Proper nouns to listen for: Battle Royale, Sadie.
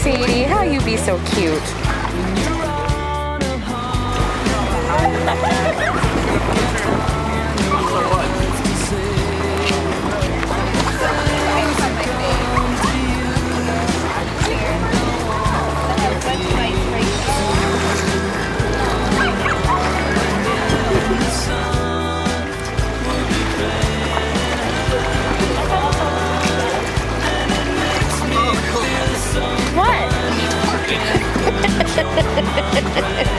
Sadie, how you be so cute? What?